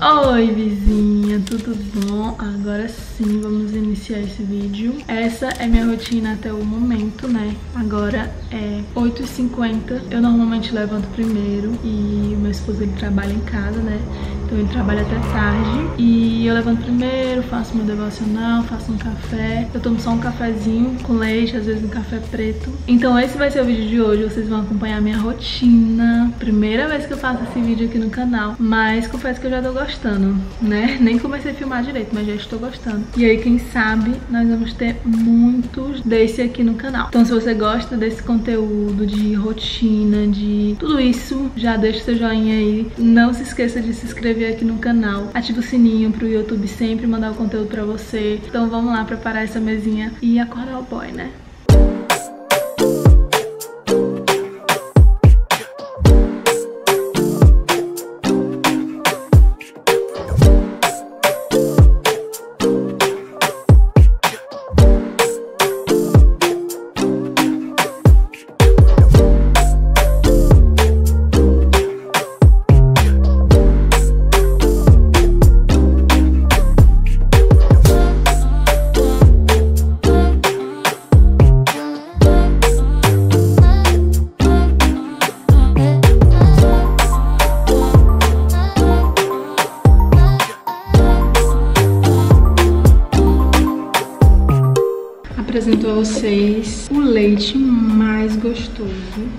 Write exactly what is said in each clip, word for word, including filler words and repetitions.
Oi vizinha, tudo bom? Agora sim, vamos iniciar esse vídeo. Essa é minha rotina até o momento, né? Agora é oito e cinquenta. Eu normalmente levanto primeiro e meu esposo, ele trabalha em casa, né? Então ele trabalha até tarde. E eu levanto primeiro, faço meu devocional, faço um café. Eu tomo só um cafezinho com leite, às vezes um café preto. Então esse vai ser o vídeo de hoje. Vocês vão acompanhar a minha rotina. Primeira vez que eu faço esse vídeo aqui no canal, mas confesso que eu já tô gostando. Gostando, né? Nem comecei a filmar direito, mas já estou gostando. E aí, quem sabe, nós vamos ter muitos desse aqui no canal. Então, se você gosta desse conteúdo de rotina, de tudo isso, já deixa seu joinha aí. Não se esqueça de se inscrever aqui no canal. Ativa o sininho pro YouTube sempre mandar o conteúdo pra você. Então, vamos lá preparar essa mesinha e acordar o boy, né? Apresento a vocês o leite mais gostoso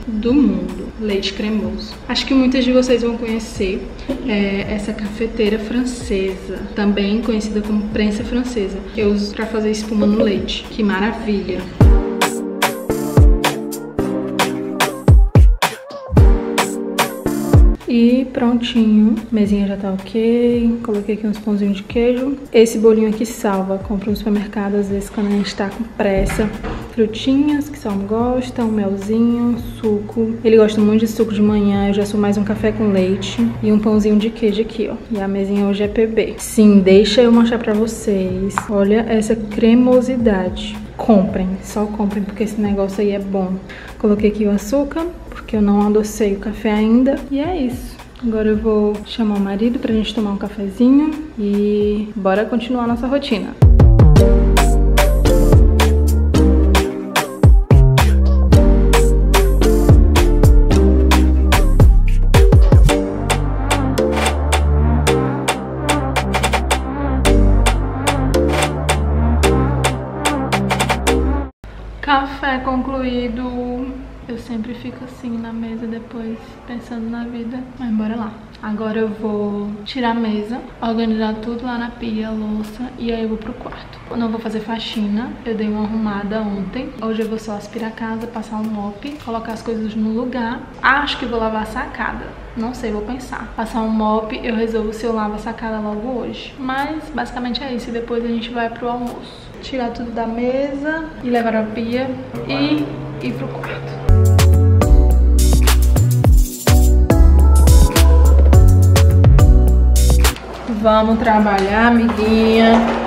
do mundo, leite cremoso. Acho que muitas de vocês vão conhecer é, essa cafeteira francesa, também conhecida como prensa francesa. Eu uso para fazer espuma no leite, que maravilha! E prontinho, mesinha já tá ok, coloquei aqui uns pãozinhos de queijo. Esse bolinho aqui salva, compro no supermercado às vezes quando a gente tá com pressa. Frutinhas, que Salmo gosta, um melzinho, suco. Ele gosta muito de suco de manhã, eu já sou mais um café com leite. E um pãozinho de queijo aqui, ó. E a mesinha hoje é P B. Sim, deixa eu mostrar pra vocês. Olha essa cremosidade. Comprem, só comprem, porque esse negócio aí é bom. Coloquei aqui o açúcar, porque eu não adocei o café ainda. E é isso. Agora eu vou chamar o marido pra gente tomar um cafezinho e bora continuar nossa rotina. Café concluído. Eu sempre fico assim na mesa depois, pensando na vida. Mas bora lá. Agora eu vou tirar a mesa, organizar tudo lá na pia, louça, e aí eu vou pro quarto. Eu não vou fazer faxina, eu dei uma arrumada ontem. Hoje eu vou só aspirar a casa, passar um mop, colocar as coisas no lugar. Acho que vou lavar a sacada. Não sei, vou pensar. Passar um mop, eu resolvo se eu lavo a sacada logo hoje. Mas basicamente é isso, e depois a gente vai pro almoço. Tirar tudo da mesa e levar a pia e ir pro quarto. Vamos trabalhar, amiguinha.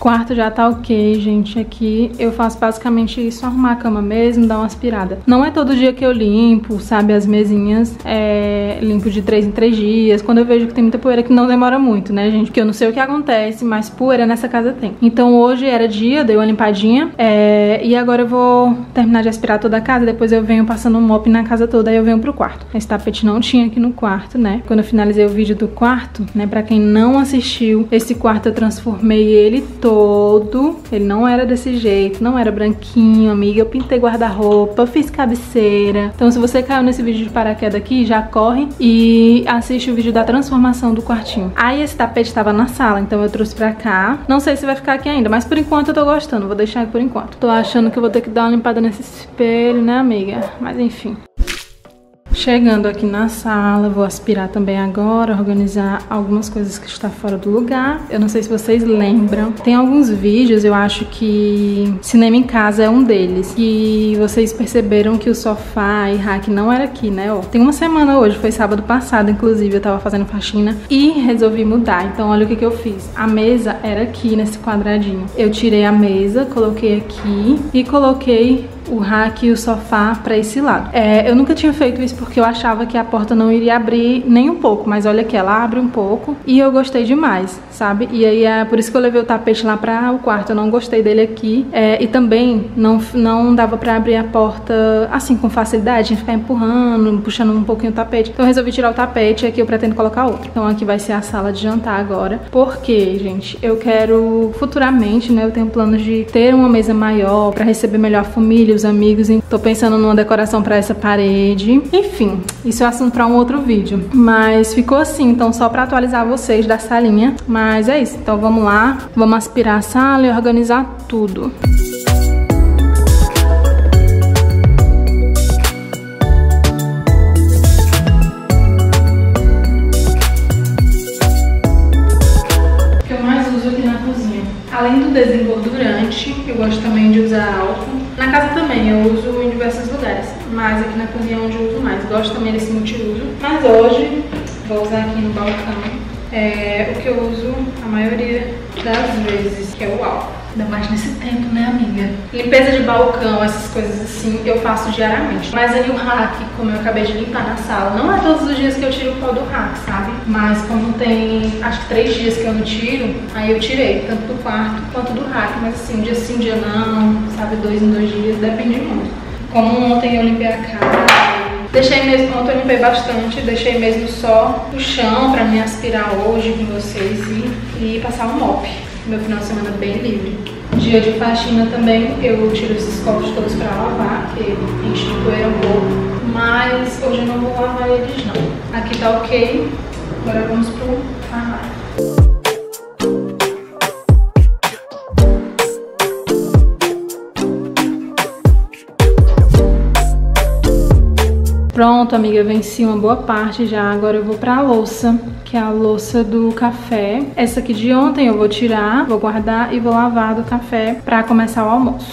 Quarto já tá ok, gente. Aqui eu faço basicamente isso, arrumar a cama mesmo, dar uma aspirada. Não é todo dia que eu limpo, sabe, as mesinhas. É, limpo de três em três dias. Quando eu vejo que tem muita poeira, que não demora muito, né, gente? Porque eu não sei o que acontece, mas poeira nessa casa tem. Então hoje era dia, dei uma limpadinha. É, e agora eu vou terminar de aspirar toda a casa. Depois eu venho passando um mop na casa toda, aí eu venho pro quarto. Esse tapete não tinha aqui no quarto, né? Quando eu finalizei o vídeo do quarto, né, pra quem não assistiu, esse quarto eu transformei ele todo. Todo, ele não era desse jeito, não era branquinho, amiga. Eu pintei guarda-roupa, fiz cabeceira. Então se você caiu nesse vídeo de paraquedas aqui, já corre e assiste o vídeo da transformação do quartinho. Aí esse tapete tava na sala, então eu trouxe pra cá. Não sei se vai ficar aqui ainda, mas por enquanto eu tô gostando, vou deixar por enquanto. Tô achando que eu vou ter que dar uma limpada nesse espelho, né, amiga? Mas enfim. Chegando aqui na sala, vou aspirar também agora, organizar algumas coisas que estão fora do lugar. Eu não sei se vocês lembram, tem alguns vídeos, eu acho que Cinema em Casa é um deles. E vocês perceberam que o sofá e rack não era aqui, né? Ó, tem uma semana hoje, foi sábado passado, inclusive, eu tava fazendo faxina e resolvi mudar. Então olha o que que eu fiz. A mesa era aqui, nesse quadradinho. Eu tirei a mesa, coloquei aqui e coloquei o rack e o sofá pra esse lado. É, eu nunca tinha feito isso porque eu achava que a porta não iria abrir nem um pouco, mas olha aqui, ela abre um pouco e eu gostei demais, sabe? E aí é por isso que eu levei o tapete lá pra o quarto, eu não gostei dele aqui, é, e também não, não dava pra abrir a porta assim com facilidade, tinha que ficar empurrando, puxando um pouquinho o tapete, então eu resolvi tirar o tapete e aqui eu pretendo colocar outro. Então aqui vai ser a sala de jantar agora, porque, gente, eu quero futuramente, né, eu tenho planos de ter uma mesa maior pra receber melhor a família, amigos, tô pensando numa decoração pra essa parede, enfim, isso é assunto pra um outro vídeo, mas ficou assim, então só pra atualizar vocês da salinha, mas é isso, então vamos lá, vamos aspirar a sala e organizar tudo. O que eu mais uso aqui na cozinha, além do desengordurante, eu gosto também de usar álcool. Na casa também, eu uso em diversos lugares, mas aqui na cozinha é onde eu uso mais. Gosto também desse multiuso, mas hoje vou usar aqui no balcão, é o que eu uso a maioria das vezes, que é o álcool. Ainda mais nesse tempo, né, amiga? Limpeza de balcão, essas coisas assim, eu faço diariamente. Mas aí o rack, como eu acabei de limpar na sala, não é todos os dias que eu tiro o pó do rack, sabe? Mas como tem, acho que três dias que eu não tiro, aí eu tirei, tanto do quarto quanto do rack. Mas assim, um dia sim, um dia não, sabe? Dois em dois dias, depende muito. Como ontem eu limpei a casa... Deixei mesmo, ontem eu limpei bastante, deixei mesmo só o chão pra me aspirar hoje com vocês e, e passar o mop. Meu final de semana bem livre. Dia de faxina também, eu tiro esses copos todos pra lavar, que enche de poeira um pouco. Mas hoje eu não vou lavar eles não. Aqui tá ok, agora vamos pro armário. Pronto, amiga, venci uma boa parte já, agora eu vou pra louça, que é a louça do café. Essa aqui de ontem eu vou tirar, vou guardar e vou lavar do café pra começar o almoço.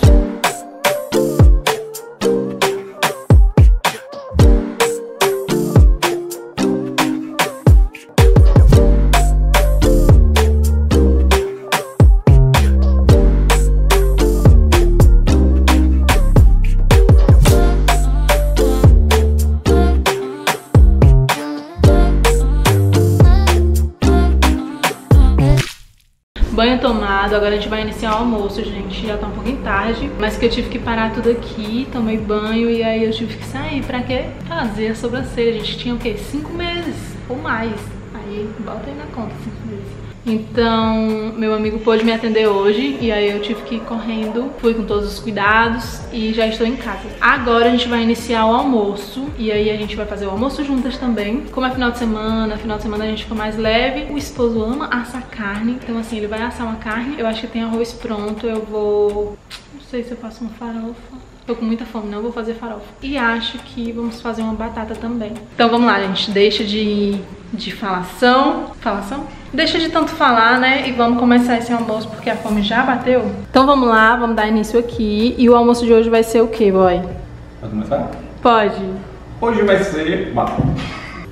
Banho tomado, agora a gente vai iniciar o almoço, gente, já tá um pouquinho tarde, mas que eu tive que parar tudo aqui, tomei banho e aí eu tive que sair, pra quê? Fazer a sobrancelha, gente, tinha o quê? Cinco meses ou mais, aí bota aí na conta, cinco meses. Então, meu amigo pôde me atender hoje e aí eu tive que ir correndo, fui com todos os cuidados e já estou em casa. Agora a gente vai iniciar o almoço e aí a gente vai fazer o almoço juntas também. Como é final de semana, final de semana a gente fica mais leve. O esposo ama assar carne, então assim, ele vai assar uma carne. Eu acho que tem arroz pronto, eu vou... não sei se eu faço um farofa. Tô com muita fome, não vou fazer farofa. E acho que vamos fazer uma batata também. Então vamos lá, gente. Deixa de, de falação. Falação? Deixa de tanto falar, né? E vamos começar esse almoço porque a fome já bateu. Então vamos lá, vamos dar início aqui. E o almoço de hoje vai ser o quê, boy? Pode começar? Pode. Hoje vai ser batata.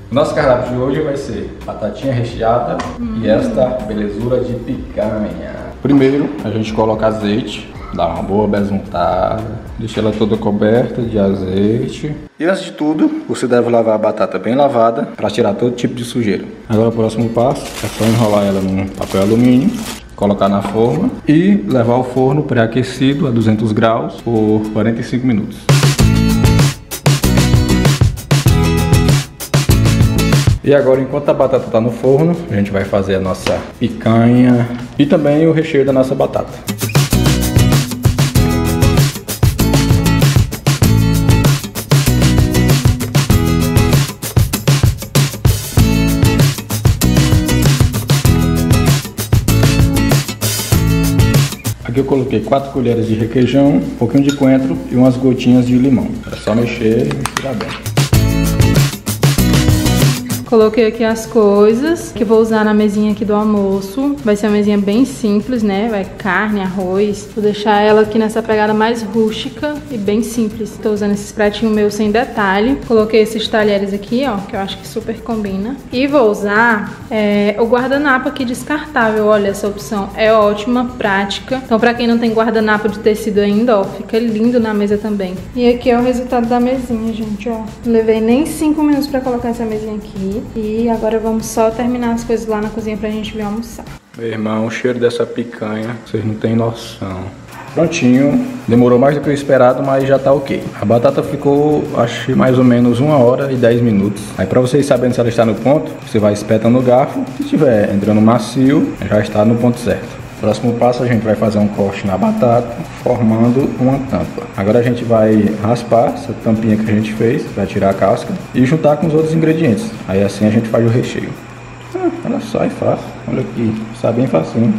Nosso cardápio de hoje vai ser batatinha recheada hum. e esta belezura de picanha. Primeiro, a gente coloca azeite. Dá uma boa besuntada, deixa ela toda coberta de azeite. E antes de tudo, você deve lavar a batata bem lavada para tirar todo tipo de sujeira. Agora o próximo passo é só enrolar ela num papel alumínio, colocar na forma e levar ao forno pré-aquecido a duzentos graus por quarenta e cinco minutos. E agora, enquanto a batata está no forno, a gente vai fazer a nossa picanha e também o recheio da nossa batata. Aqui eu coloquei quatro colheres de requeijão, um pouquinho de coentro e umas gotinhas de limão. É só mexer e misturar bem. Coloquei aqui as coisas que eu vou usar na mesinha aqui do almoço. Vai ser uma mesinha bem simples, né? Vai carne, arroz. Vou deixar ela aqui nessa pegada mais rústica e bem simples. Tô usando esses pratinhos meus sem detalhe. Coloquei esses talheres aqui, ó, que eu acho que super combina. E vou usar é, o guardanapo aqui descartável. Olha, essa opção é ótima, prática. Então pra quem não tem guardanapo de tecido ainda, ó, fica lindo na mesa também. E aqui é o resultado da mesinha, gente, ó. Não levei nem cinco minutos pra colocar essa mesinha aqui. E agora vamos só terminar as coisas lá na cozinha pra gente vir almoçar. Meu irmão, o cheiro dessa picanha, vocês não têm noção. Prontinho, demorou mais do que o esperado, mas já tá ok. A batata ficou, acho, mais ou menos uma hora e dez minutos. Aí pra vocês saberem se ela está no ponto, você vai espetando o garfo. Se estiver entrando macio, já está no ponto certo. Próximo passo, a gente vai fazer um corte na batata, formando uma tampa. Agora a gente vai raspar essa tampinha que a gente fez, vai tirar a casca e juntar com os outros ingredientes. Aí assim a gente faz o recheio. Ah, ela sai fácil, olha aqui, sai bem facinho.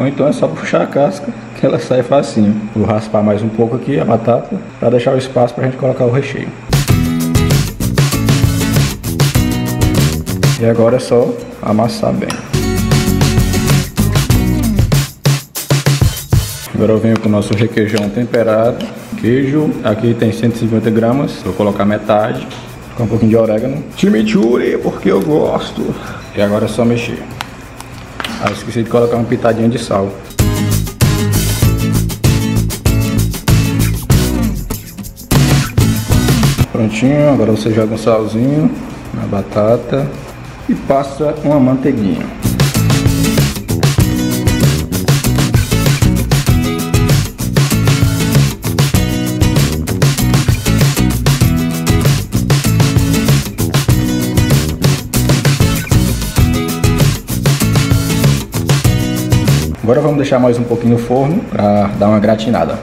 Ou então é só puxar a casca que ela sai facinho. Vou raspar mais um pouco aqui a batata para deixar o espaço para a gente colocar o recheio. E agora é só amassar bem. Agora eu venho com o nosso requeijão temperado. Queijo, aqui tem cento e cinquenta gramas, vou colocar metade. Com um pouquinho de orégano. Chimichurri, porque eu gosto. E agora é só mexer. Ah, esqueci de colocar uma pitadinha de sal. Prontinho, agora você joga um salzinho na batata e passa uma manteiguinha. Agora vamos deixar mais um pouquinho no forno para dar uma gratinada.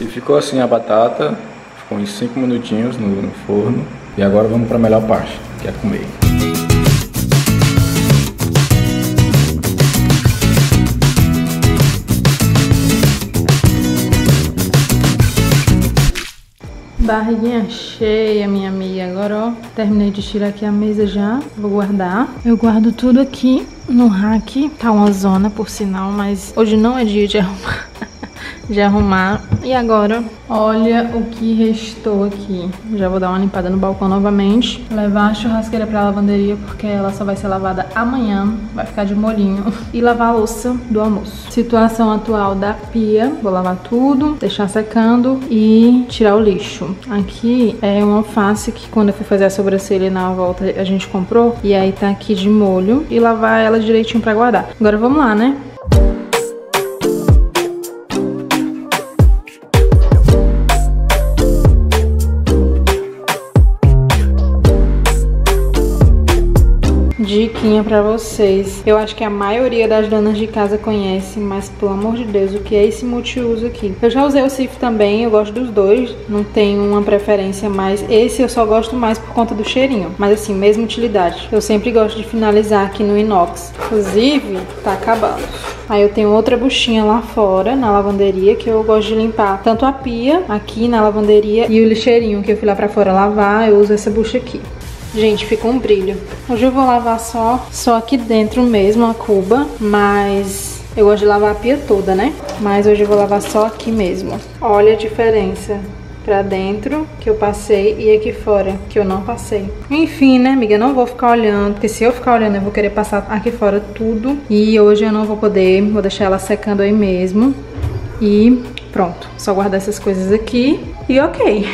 E ficou assim a batata, ficou uns cinco minutinhos no, no forno. E agora vamos para a melhor parte, que é comer. Barriguinha cheia, minha amiga. Agora, ó, terminei de tirar aqui a mesa já. Vou guardar. Eu guardo tudo aqui no rack. Tá uma zona, por sinal, mas hoje não é dia de arrumar. de arrumar. E agora, olha o que restou aqui. Já vou dar uma limpada no balcão novamente. Levar a churrasqueira pra lavanderia, porque ela só vai ser lavada amanhã. Vai ficar de molhinho. E lavar a louça do almoço. Situação atual da pia. Vou lavar tudo, deixar secando e tirar o lixo. Aqui é uma alface que quando eu fui fazer a sobrancelha na volta a gente comprou. E aí tá aqui de molho. E lavar ela direitinho pra guardar. Agora vamos lá, né? Diquinha pra vocês. Eu acho que a maioria das donas de casa conhece, mas pelo amor de Deus, o que é esse multiuso aqui? Eu já usei o Cif também, eu gosto dos dois, não tenho uma preferência, mas esse eu só gosto mais por conta do cheirinho. Mas assim, mesma utilidade. Eu sempre gosto de finalizar aqui no inox. Inclusive, tá acabando. Aí eu tenho outra buchinha lá fora, na lavanderia, que eu gosto de limpar tanto a pia aqui na lavanderia e o lixeirinho que eu fui lá pra fora lavar, eu uso essa bucha aqui. Gente, fica um brilho. Hoje eu vou lavar só, só aqui dentro mesmo a cuba, mas eu gosto de lavar a pia toda, né? Mas hoje eu vou lavar só aqui mesmo. Olha a diferença pra dentro que eu passei e aqui fora que eu não passei. Enfim, né, amiga? Eu não vou ficar olhando, porque se eu ficar olhando eu vou querer passar aqui fora tudo. E hoje eu não vou poder, vou deixar ela secando aí mesmo. E pronto, só guardar essas coisas aqui e ok.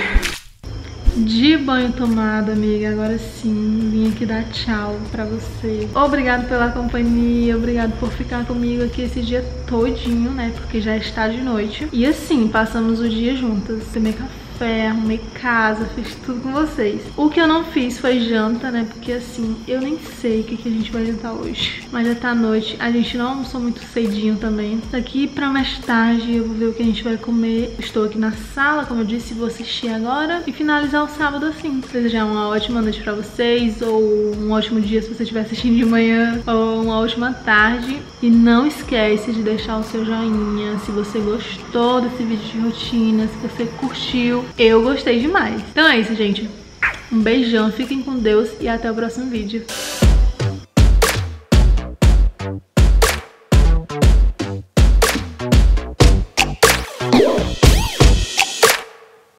De banho tomado, amiga, agora sim, vim aqui dar tchau pra você. Obrigado pela companhia, obrigado por ficar comigo aqui esse dia todinho, né, porque já está de noite. E assim, passamos o dia juntas, tomei café, arrumei casa, fiz tudo com vocês. O que eu não fiz foi janta, né, porque assim, eu nem sei o que, que a gente vai jantar hoje. Mas já tá à noite, a gente não almoçou muito cedinho também. Daqui pra mais tarde eu vou ver o que a gente vai comer. Estou aqui na sala, como eu disse, vou assistir agora e finalizar o sábado assim. Desejar uma ótima noite pra vocês, ou um ótimo dia se você estiver assistindo de manhã, ou uma ótima tarde. E não esquece de deixar o seu joinha se você gostou desse vídeo de rotina, se você curtiu. Eu gostei demais. Então é isso, gente. Um beijão, fiquem com Deus e até o próximo vídeo.